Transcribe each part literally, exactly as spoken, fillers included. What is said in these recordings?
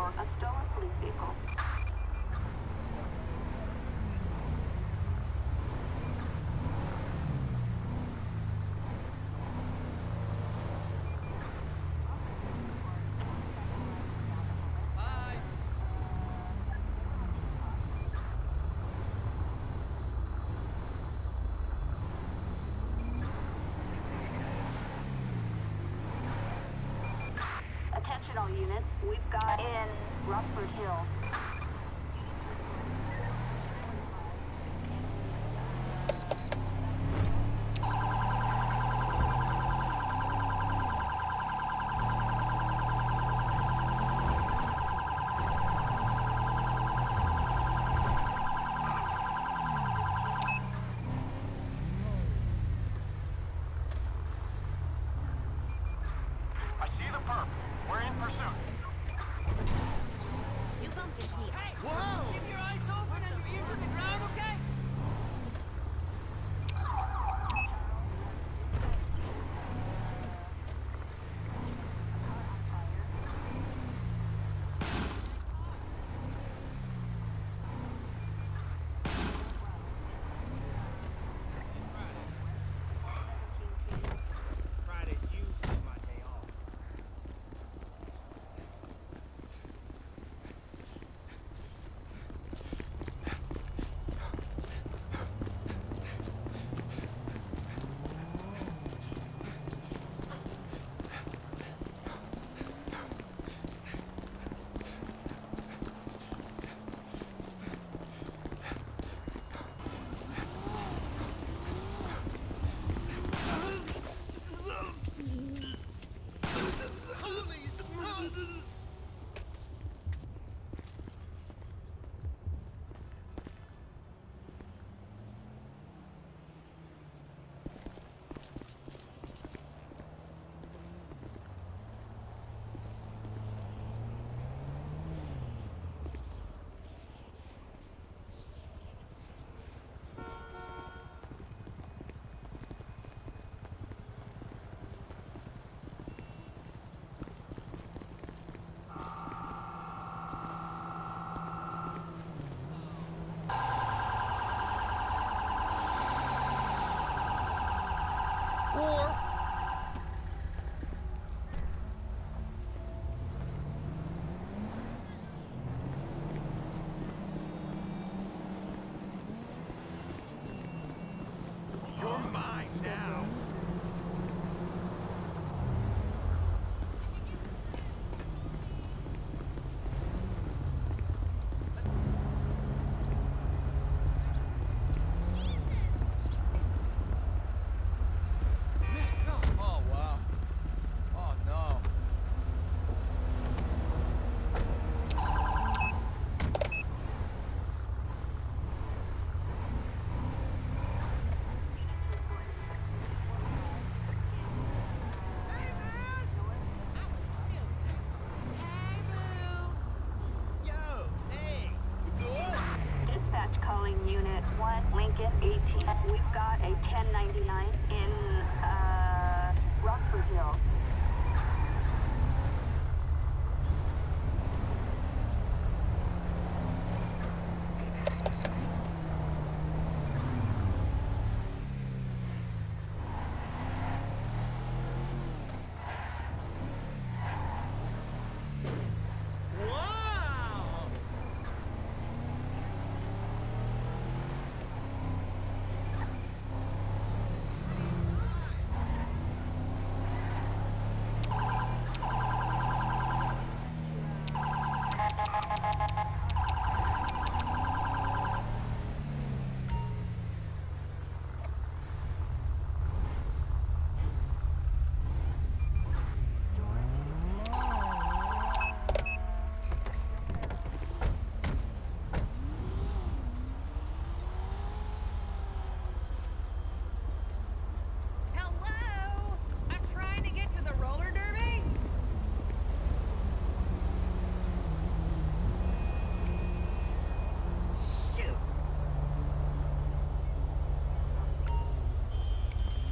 for a stolen police vehicle. Units, we've got in Rutherford Hill.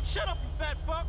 Shut up, you fat fuck!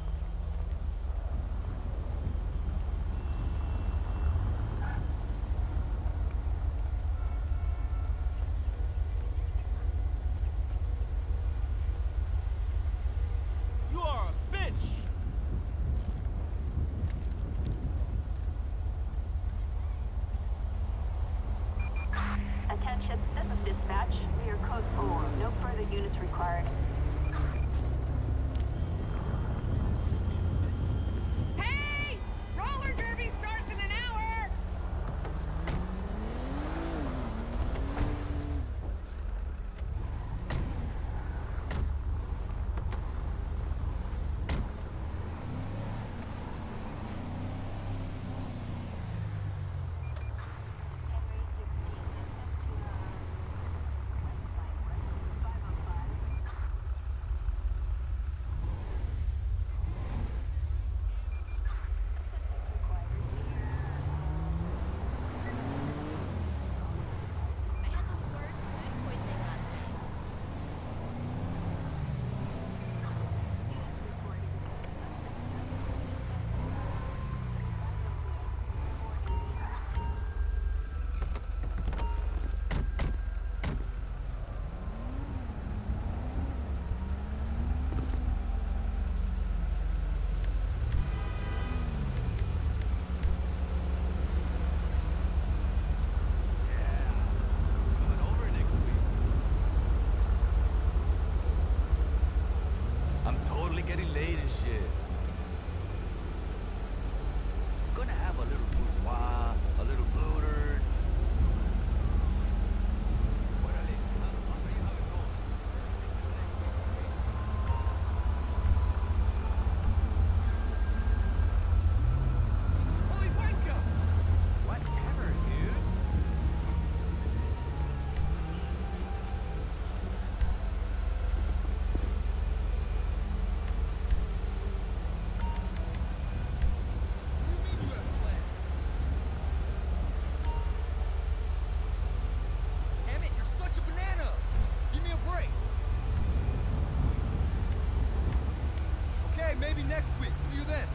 and maybe next week. See you then.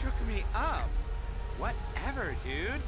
Shook me up. Whatever, dude.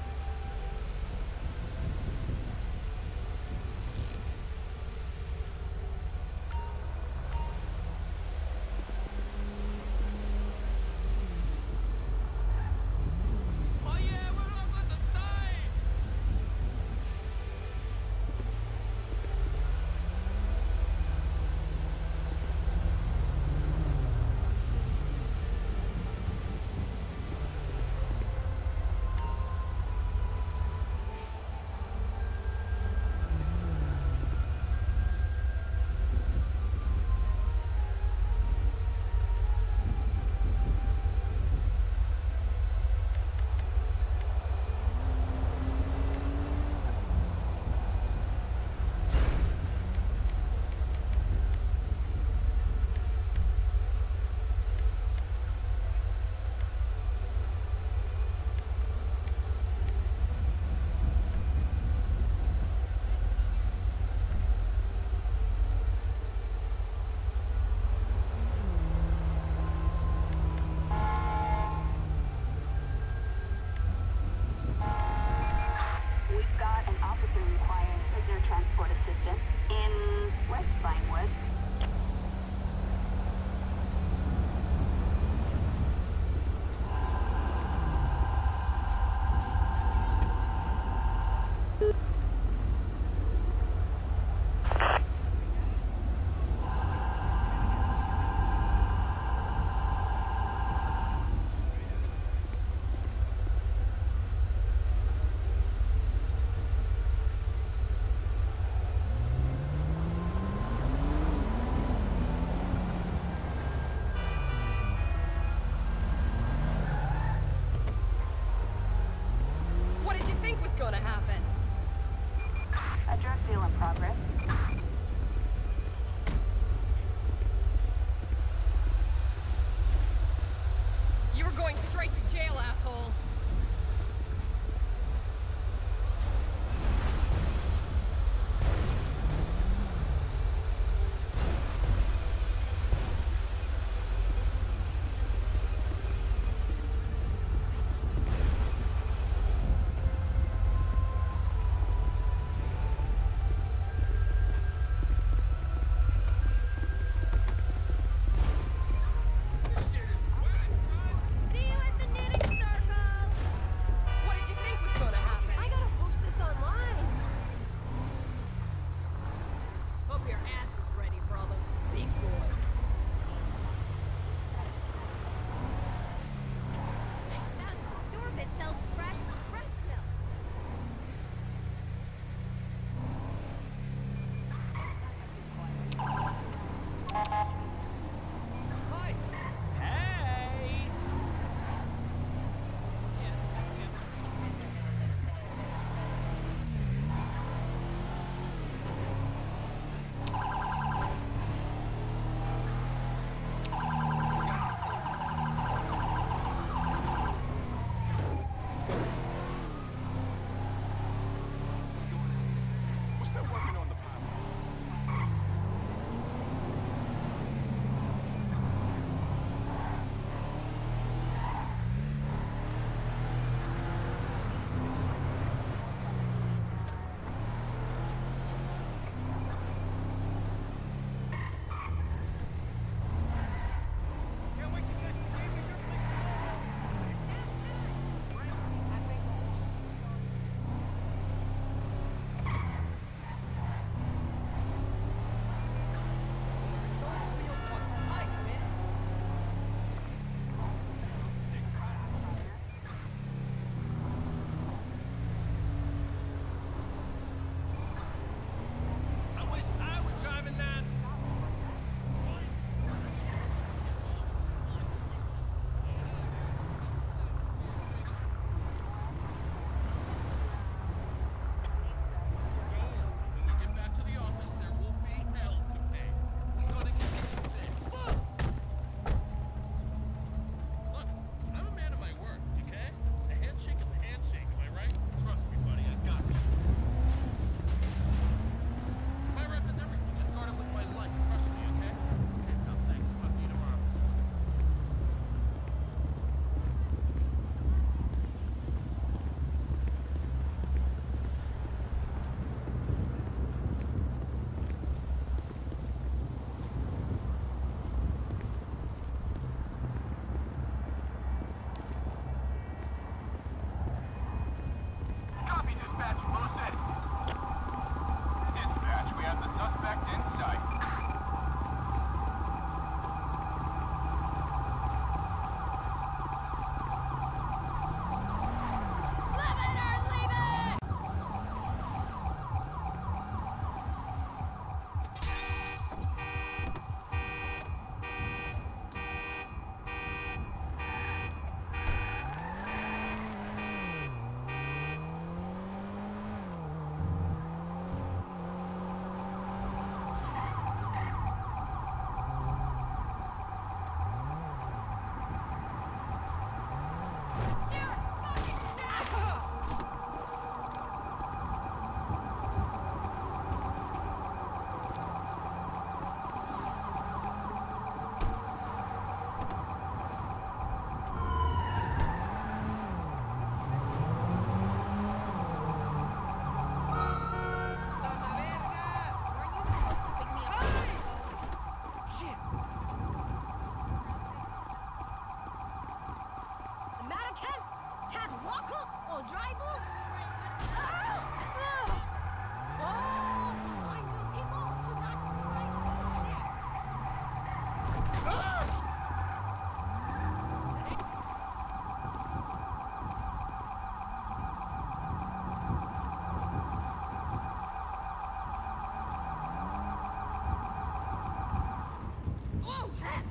Whoa, heck!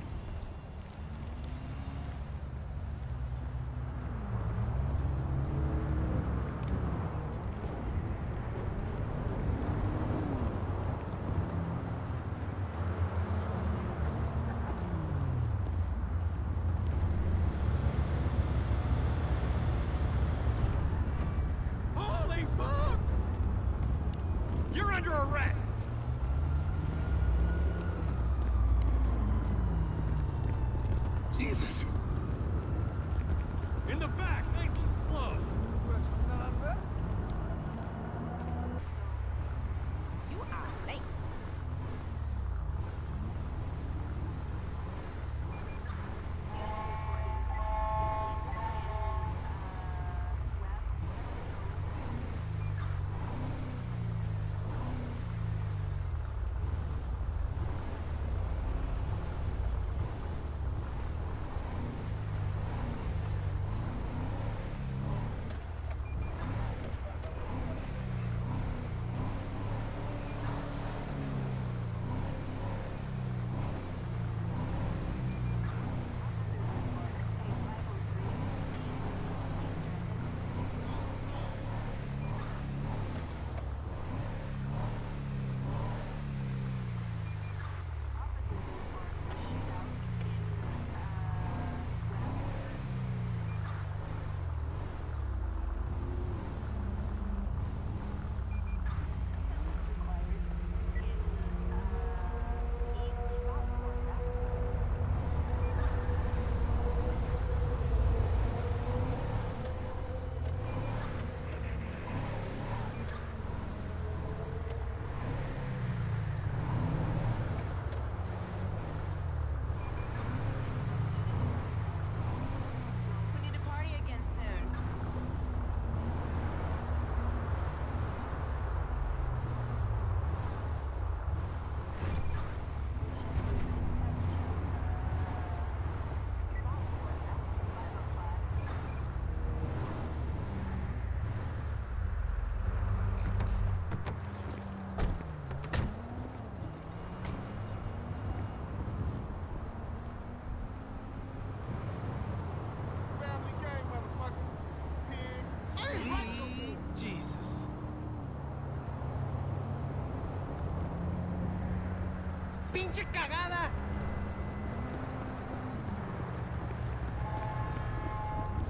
¡Pinche cagada!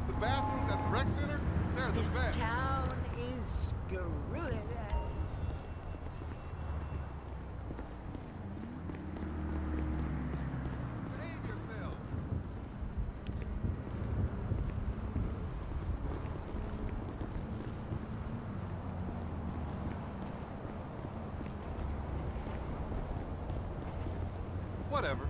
The bathrooms at the rec center, they're the best. This town is screwed. Whatever.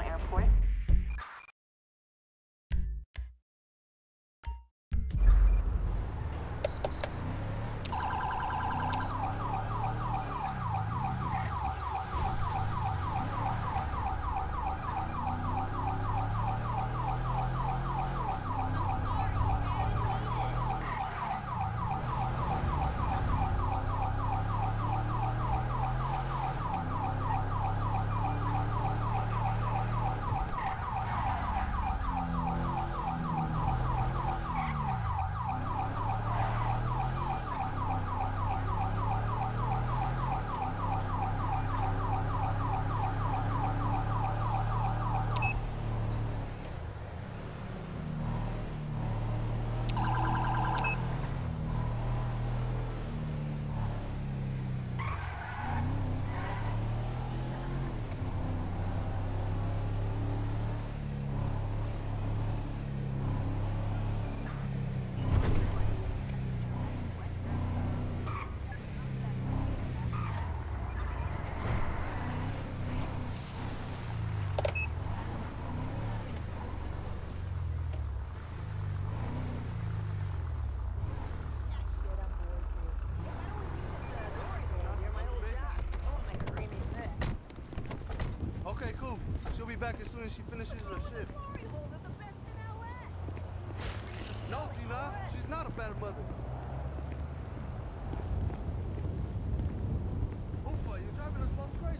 International Airport. She'll be back as soon as she finishes her shift. No, Gina, she's not a bad mother. Ufa, you're driving us both crazy.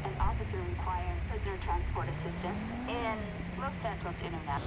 An officer requiring prisoner transport assistance in Los Santos International.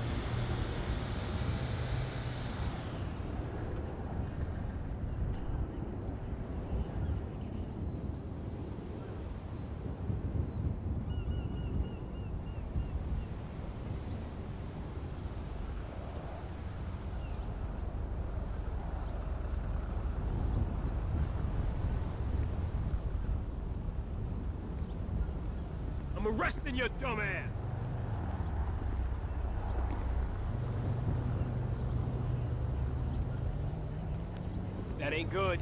I'm arresting your dumbass! That ain't good.